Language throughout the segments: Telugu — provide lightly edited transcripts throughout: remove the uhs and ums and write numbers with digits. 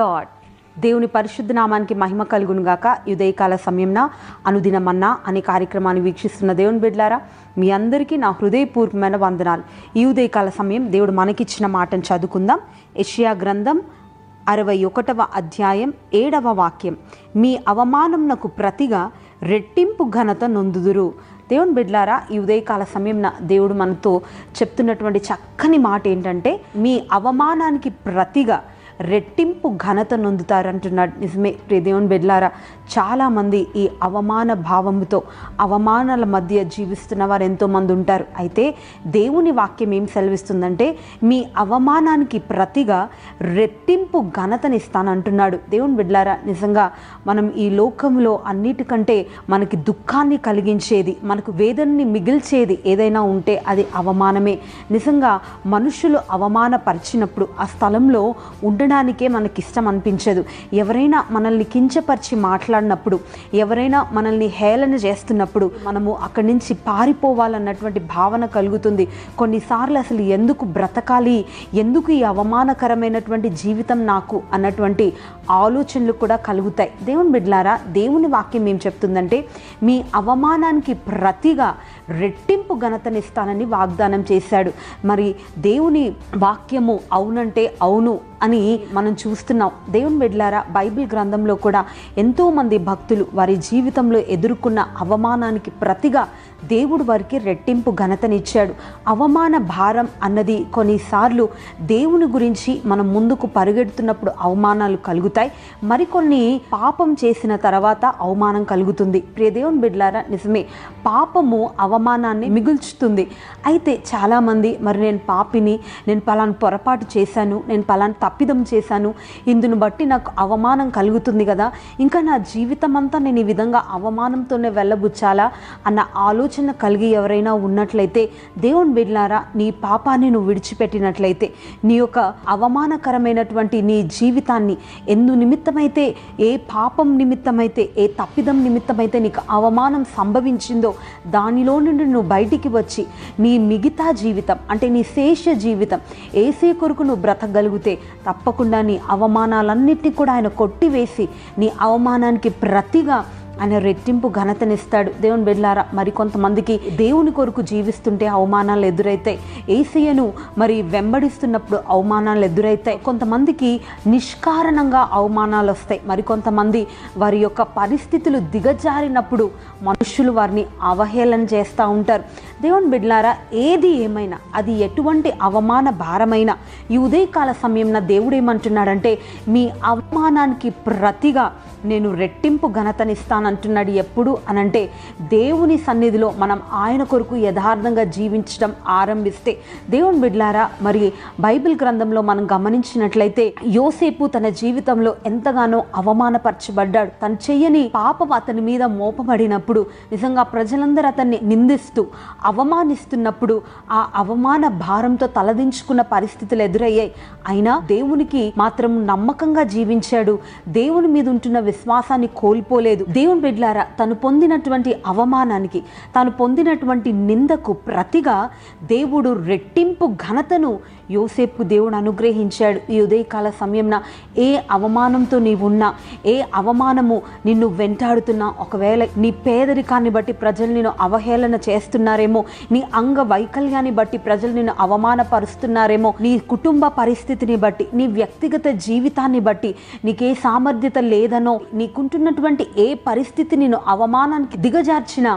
లార్డ్ దేవుని పరిశుద్ధ నామానికి మహిమ కలుగునుగాక. ఉదయకాల సమయంన అనుదినమన్న అనే కార్యక్రమాన్ని వీక్షిస్తున్న దేవుని బిడ్డలారా, మీ అందరికీ నా హృదయపూర్వకమైన వందనాలు. ఈ ఉదయకాల సమయం దేవుడు మనకిచ్చిన మాటను చదువుకుందాం. యెషయా గ్రంథం 61వ అధ్యాయం 7వ వాక్యం, మీ అవమానంనకు ప్రతిగా రెట్టింపు ఘనత నొందుదురు. దేవుని బిడ్డలారా, ఈ ఉదయకాల సమయంన దేవుడు మనతో చెప్తున్నటువంటి చక్కని మాట ఏంటంటే, మీ అవమానానికి ప్రతిగా రెట్టింపు ఘనత నొందుతారంటున్నాడు. నిజమే ప్రియ దేవుని బిడ్డలారా, చాలామంది ఈ అవమాన భావంతో అవమానాల మధ్య జీవిస్తున్న వారు ఎంతోమంది ఉంటారు. అయితే దేవుని వాక్యం ఏం సెలవిస్తుందంటే, మీ అవమానానికి ప్రతిగా రెట్టింపు ఘనతనిస్తానంటున్నాడు. దేవుని బిడ్డలారా, నిజంగా మనం ఈ లోకంలో అన్నిటికంటే మనకి దుఃఖాన్ని కలిగించేది, మనకు వేదనని మిగిల్చేది ఏదైనా ఉంటే అది అవమానమే. నిజంగా మనుషులు అవమానపరిచినప్పుడు ఆ స్థలంలో ఉండ మనకి ఇష్టం అనిపించదు. ఎవరైనా మనల్ని కించపరిచి మాట్లాడినప్పుడు, ఎవరైనా మనల్ని హేళన చేస్తున్నప్పుడు మనము అక్కడి నుంచి పారిపోవాలన్నటువంటి భావన కలుగుతుంది. కొన్నిసార్లు అసలు ఎందుకు బ్రతకాలి, ఎందుకు ఈ అవమానకరమైనటువంటి జీవితం నాకు అన్నటువంటి ఆలోచనలు కూడా కలుగుతాయి. దేవుని బిడ్డలారా, దేవుని వాక్యం ఏం చెప్తుందంటే, మీ అవమానానికి ప్రతిగా రెట్టింపు ఘనతనిస్తానని వాగ్దానం చేశాడు. మరి దేవుని వాక్యము అవునంటే అవును అని మనం చూస్తున్నాం. దేవుని బిడ్డలారా, బైబిల్ గ్రంథంలో కూడా ఎంతోమంది భక్తులు వారి జీవితంలో ఎదుర్కొన్న అవమానానికి ప్రతిగా దేవుడు వారికి రెట్టింపు ఘనతనిచ్చాడు. అవమాన భారం అన్నది కొన్నిసార్లు దేవుని గురించి మనం ముందుకు పరిగెడుతున్నప్పుడు అవమానాలు కలుగుతాయి, మరికొన్ని పాపం చేసిన తర్వాత అవమానం కలుగుతుంది. ప్రియ దేవుని బిడ్డలారా, నిజమే పాపము అవమానాన్ని మిగుల్చుతుంది. అయితే చాలామంది మరి నేను పాపిని, నేను పలానా పొరపాటు చేశాను, నేను పలానా తప్పిదం చేశాను, ఇందును బట్టి నాకు అవమానం కలుగుతుంది కదా, ఇంకా నా జీవితం అంతా నేను ఈ విధంగా అవమానంతోనే వెళ్ళబుచ్చాలా అన్న ఆలోచన కలిగి ఎవరైనా ఉన్నట్లయితే, దేవుని బిడ్డలారా, నీ పాపాన్ని నువ్వు విడిచిపెట్టినట్లయితే, నీ యొక్క అవమానకరమైనటువంటి నీ జీవితాన్ని ఎందు నిమిత్తమైతే, ఏ పాపం నిమిత్తమైతే, ఏ తప్పిదం నిమిత్తమైతే నీకు అవమానం సంభవించిందో దానిలో నుండి నువ్వు బయటికి వచ్చి నీ మిగతా జీవితం అంటే నీ శేష జీవితం ఏసే కొరకు నువ్వు బ్రతకగలిగితే తప్పకుండా నీ అవమానాలన్నిటినీ కూడా ఆయన కొట్టివేసి నీ అవమానానికి ప్రతిగా ఆయన రెట్టింపు ఘనతనిస్తాడు. దేవుని బిడ్డలారా, మరి కొంతమందికి దేవుని కొరకు జీవిస్తుంటే అవమానాలు ఎదురైతాయి, యేసయ్యను మరి వెంబడిస్తున్నప్పుడు అవమానాలు ఎదురైతాయి, కొంతమందికి నిష్కారణంగా అవమానాలు వస్తాయి, మరికొంతమంది వారి యొక్క పరిస్థితులు దిగజారినప్పుడు మనుషులు వారిని అవహేళన చేస్తూ ఉంటారు. దేవుని బిడ్డలారా, ఏది ఏమైనా, అది ఎటువంటి అవమాన భారమైనా ఈ ఉదయకాల సమయంన దేవుడు ఏమంటున్నాడంటే, మీ అవమానానికి ప్రతిగా నేను రెట్టింపు ఘనతనిస్తాను అంటున్నాడు. ఎప్పుడు అనంటే, దేవుని సన్నిధిలో మనం ఆయన కొరకు యథార్థంగా జీవించడం ఆరంభిస్తే. దేవుని బిడ్డలారా, మరి బైబిల్ గ్రంథంలో మనం గమనించినట్లయితే యోసేపు తన జీవితంలో ఎంతగానో అవమానపరచబడ్డాడు. తను చెయ్యని పాపం అతని మీద మోపబడినప్పుడు నిజంగా ప్రజలందరూ అతన్ని నిందిస్తూ అవమానిస్తున్నప్పుడు ఆ అవమాన భారంతో తలదించుకున్న పరిస్థితులు ఎదురయ్యాయి. అయినా దేవునికి మాత్రం నమ్మకంగా జీవించాడు, దేవుని మీద ఉంటున్న విశ్వాసాన్ని కోల్పోలేదు. దేవుని బిడ్డలారా, తను పొందినటువంటి అవమానానికి, తాను పొందినటువంటి నిందకు ప్రతిగా దేవుడు రెట్టింపు ఘనతను యోసేపు దేవుడు అనుగ్రహించాడు. ఈ ఉదయకాల సమయంన ఏ అవమానంతో నీవున్నా, ఏ అవమానము నిన్ను వెంటాడుతున్నా, ఒకవేళ నీ పేదరికాన్ని బట్టి ప్రజలు నిన్ను అవహేళన చేస్తున్నారేమో, నీ అంగవైకల్యాన్ని బట్టి ప్రజలు నిన్ను అవమానపరుస్తున్నారేమో, నీ కుటుంబ పరిస్థితిని బట్టి, నీ వ్యక్తిగత జీవితాన్ని బట్టి, నీకే సామర్థ్యత లేదనో, నీకుంటున్నటువంటి ఏ పరిస్థితి నిన్ను అవమానానికి దిగజార్చినా,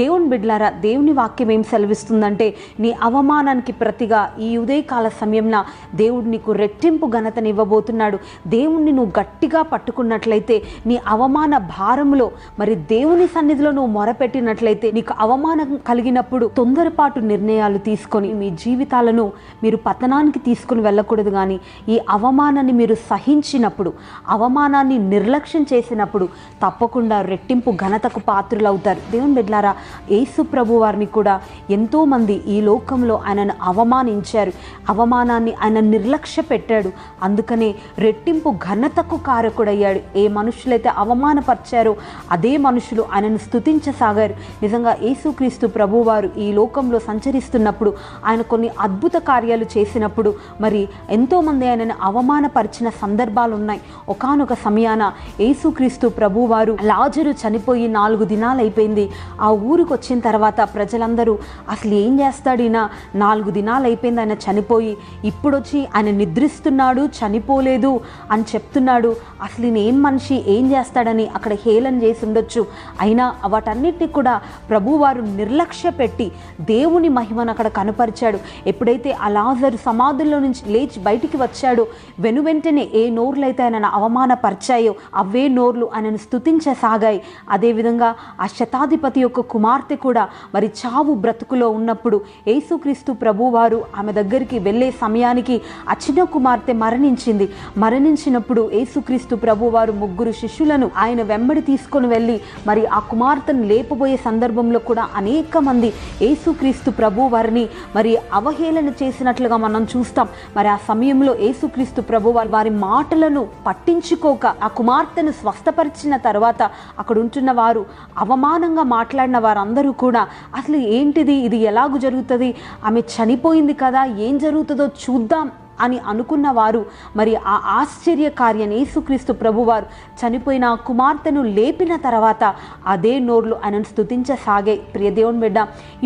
దేవుని బిడ్డలారా, దేవుని వాక్యం ఏం సెలవిస్తుందంటే, నీ అవమానానికి ప్రతిగా ఈ ఉదయకాల సమయంన దేవుడు నీకు రెట్టింపు ఘనతను ఇవ్వబోతున్నాడు. దేవుణ్ణి నువ్వు గట్టిగా పట్టుకున్నట్లయితే, నీ అవమాన భారంలో మరి దేవుని సన్నిధిలో నువ్వు మొరపెట్టినట్లయితే, నీకు అవమానం కలిగినప్పుడు తొందరపాటు నిర్ణయాలు తీసుకొని మీ జీవితాలను మీరు పతనానికి తీసుకుని వెళ్ళకూడదు. కానీ ఈ అవమానాన్ని మీరు సహించినప్పుడు, అవమానాన్ని నిర్లక్ష్యం చేసినప్పుడు తప్పకుండా రెట్టింపు ఘనతకు పాత్రులవుతారు. దేవుని బిడ్డలారా, యేసు ప్రభు వారిని కూడా ఎంతో మంది ఈ లోకంలో ఆయనను అవమానించారు. అవమానాన్ని ఆయన నిర్లక్ష్య పెట్టాడు. అందుకనే రెట్టింపు ఘనతకు కారకుడయ్యాడు. ఏ మనుషులైతే అవమానపరిచారో అదే మనుషులు ఆయనను స్తుతించసాగారు. నిజంగా యేసుక్రీస్తు ప్రభువారు ఈ లోకంలో సంచరిస్తున్నప్పుడు ఆయన కొన్ని అద్భుత కార్యాలు చేసినప్పుడు మరి ఎంతోమంది ఆయనను అవమానపరిచిన సందర్భాలు ఉన్నాయి. ఒకానొక సమయాన యేసుక్రీస్తు ప్రభువారు లాజరు చనిపోయి 4 దినాలు అయిపోయింది. ఆ ఊరికి వచ్చిన తర్వాత ప్రజలందరూ అసలు ఏం చేస్తాడు ఈయన, 4 దినాలు అయిపోయింది ఆయన చనిపోయి, ఇప్పుడొచ్చి ఆయన నిద్రిస్తున్నాడు చనిపోలేదు అని చెప్తున్నాడు, అసలు ఈయన ఏం మనిషి ఏం చేస్తాడని అక్కడ హేళన చేసి ఉండొచ్చు. అయినా వాటన్నిటినీ కూడా ప్రభువారు నిర్లక్ష్య పెట్టి దేవుని మహిమను అక్కడ కనపరిచాడు. ఎప్పుడైతే ఆ లాజరు సమాధుల్లో నుంచి లేచి బయటికి వచ్చాడో వెనువెంటనే ఏ నోర్లైతే ఆయన అవమానపరిచాయో అవే నోర్లు ఆయనను స్తుతించసాగాయి. అదేవిధంగా ఆ శతాధిపతి యొక్క కుమార్తె కూడా మరి చావు బ్రతుకులో ఉన్నప్పుడు యేసుక్రీస్తు ప్రభువారు ఆమె దగ్గరికి వెళ్ళే సమయానికి ఆ చిన్న కుమార్తె మరణించింది. మరణించినప్పుడు యేసుక్రీస్తు ప్రభువారు 3 శిష్యులను ఆయన వెంబడి తీసుకొని వెళ్ళి మరి ఆ కుమార్తెను లేపబోయే సందర్భంలో కూడా అనేక మంది యేసుక్రీస్తు ప్రభు వారిని మరి అవహేళన చేసినట్లుగా మనం చూస్తాం. మరి ఆ సమయంలో యేసుక్రీస్తు ప్రభు వారి మాటలను పట్టించుకోక ఆ కుమార్తెను స్వస్థపరిచిన తర్వాత అక్కడ ఉంటున్న వారు అవమానంగా మాట్లాడిన వారందరూ కూడా అసలు ఏంటిది, ఇది ఎలాగూ జరుగుతుంది, ఆమె చనిపోయింది కదా, ఏం జరుగుతుందో చూద్దాం అని అనుకున్న వారు మరి ఆ ఆశ్చర్య కార్యాన్ని యేసుక్రీస్తు ప్రభువారు చనిపోయిన కుమార్తెను లేపిన తర్వాత అదే నోర్లు ఆయనను స్తుతించసాగే. ప్రియ దేవుని బిడ్డ,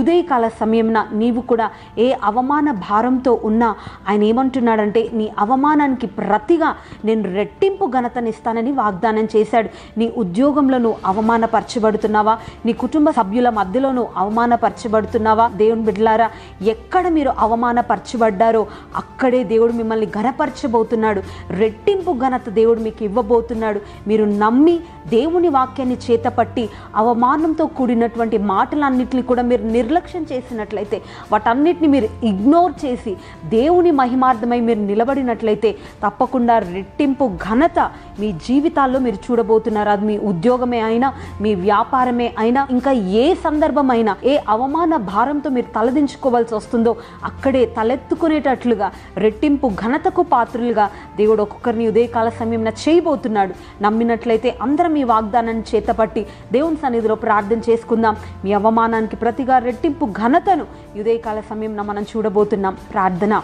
ఉదయకాల సమయంన నీవు కూడా ఏ అవమాన భారంతో ఉన్నా ఆయన ఏమంటున్నాడంటే నీ అవమానానికి ప్రతిగా నేను రెట్టింపు ఘనతనిస్తానని వాగ్దానం చేశాడు. నీ ఉద్యోగంలో నువ్వు అవమానపరచబడుతున్నావా? నీ కుటుంబ సభ్యుల మధ్యలో నువ్వు అవమానపరచబడుతున్నావా? దేవుని బిడ్డలారా, ఎక్కడ మీరు అవమానపరచబడ్డారో అక్కడే దేవుడు మిమ్మల్ని ఘనపరచబోతున్నాడు. రెట్టింపు ఘనత దేవుడు మీకు ఇవ్వబోతున్నాడు. మీరు నమ్మి దేవుని వాక్యాన్ని చేతపట్టి అవమానంతో కూడినటువంటి మాటలన్నింటినీ కూడా మీరు నిర్లక్ష్యం చేసినట్లయితే, వాటన్నిటిని మీరు ఇగ్నోర్ చేసి దేవుని మహిమార్థమై మీరు నిలబడినట్లయితే తప్పకుండా రెట్టింపు ఘనత మీ జీవితాల్లో మీరు చూడబోతున్నారు. అది మీ ఉద్యోగమే అయినా, మీ వ్యాపారమే అయినా, ఇంకా ఏ సందర్భమైనా ఏ అవమాన భారంతో మీరు తలదించుకోవాల్సి వస్తుందో అక్కడే తలెత్తుకునేటట్లుగా రెట్టింపు ఘనతకు పాత్రులుగా దేవుడు ఒక్కొక్కరిని ఉదయకాల సమయంలో చేయబోతున్నాడు. నమ్మినట్లయితే అందరం ఈ వాగ్దానాన్ని చేతపట్టి దేవుని సన్నిధిలో ప్రార్థన చేసుకుందాం. మీ అవమానానికి ప్రతిగా రెట్టింపు ఘనతను ఉదయకాల సమయంలో మనం చూడబోతున్నాం. ప్రార్థన.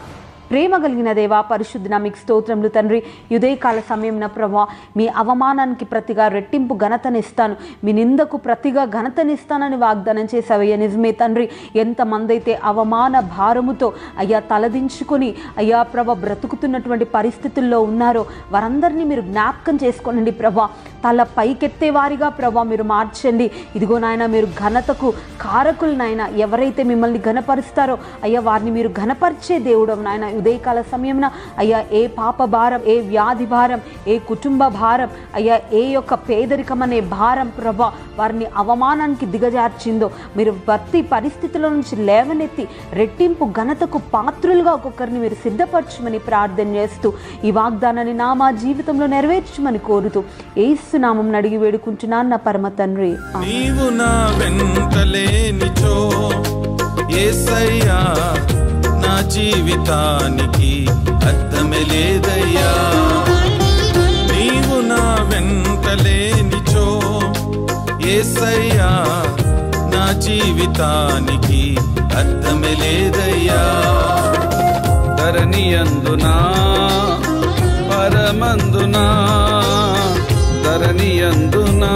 ప్రేమ కలిగిన దేవా, పరిశుద్ధుడా, మీకు స్తోత్రములు తండ్రి. ఉదయకాల సమయంలో ప్రభువా, మీ అవమానానికి ప్రతిగా రెట్టింపు ఘనతనిస్తాను, మీ నిందకు ప్రతిగా ఘనతనిస్తానని వాగ్దానం చేశావయ్యా. నిజమే తండ్రి, ఎంతమంది అయితే అవమాన భారముతో అయ్యా తలదించుకొని అయ్యా ప్రభా బ్రతుకుతున్నటువంటి పరిస్థితుల్లో ఉన్నారో వారందరినీ మీరు జ్ఞాపకం చేసుకోనండి ప్రభువా. తల పైకెత్తే వారిగా ప్రభువా మీరు మార్చండి. ఇదిగో నాయన, మీరు ఘనతకు కారకులనైనా ఎవరైతే మిమ్మల్ని ఘనపరుస్తారో అయ్యా వారిని మీరు ఘనపరిచే దేవుడు నాయన. ఉదయకాల సమయంలో అయ్యా ఏ పాప భారం, ఏ వ్యాధి భారం, ఏ కుటుంబ భారం, అయ్యా ఏ యొక్క పేదరికం అనే భారం ప్రభా వారిని అవమానానికి దిగజార్చిందో మీరు ప్రతి పరిస్థితుల నుంచి లేవనెత్తి రెట్టింపు ఘనతకు పాత్రులుగా ఒక్కొక్కరిని మీరు సిద్ధపరచమని ప్రార్థన చేస్తూ ఈ వాగ్దానాన్ని నా మా జీవితంలో నెరవేర్చమని కోరుతూ యేసు నామమున అడిగి వేడుకుంటున్నాను నా పరమ తండ్రి. నా జీవితానికి అర్థమే లేదయ్యా, నీవు నా వెంట లేనిచో యేసయ్యా, నా జీవితానికి అర్థమే లేదయ్యా. ధరణియందునా పరమందునా, ధరణియందునా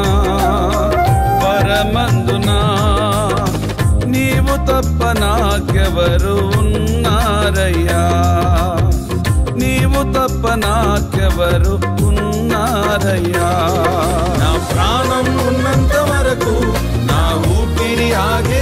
పరమందునా నీవు తప్ప నాకెవరు ఉన్నారయ్యా, నీవు తప్ప నాకెవరు ఉన్నారయ్యా. నా ప్రాణం ఉన్నంత వరకు, నా ఊపిరి ఆగే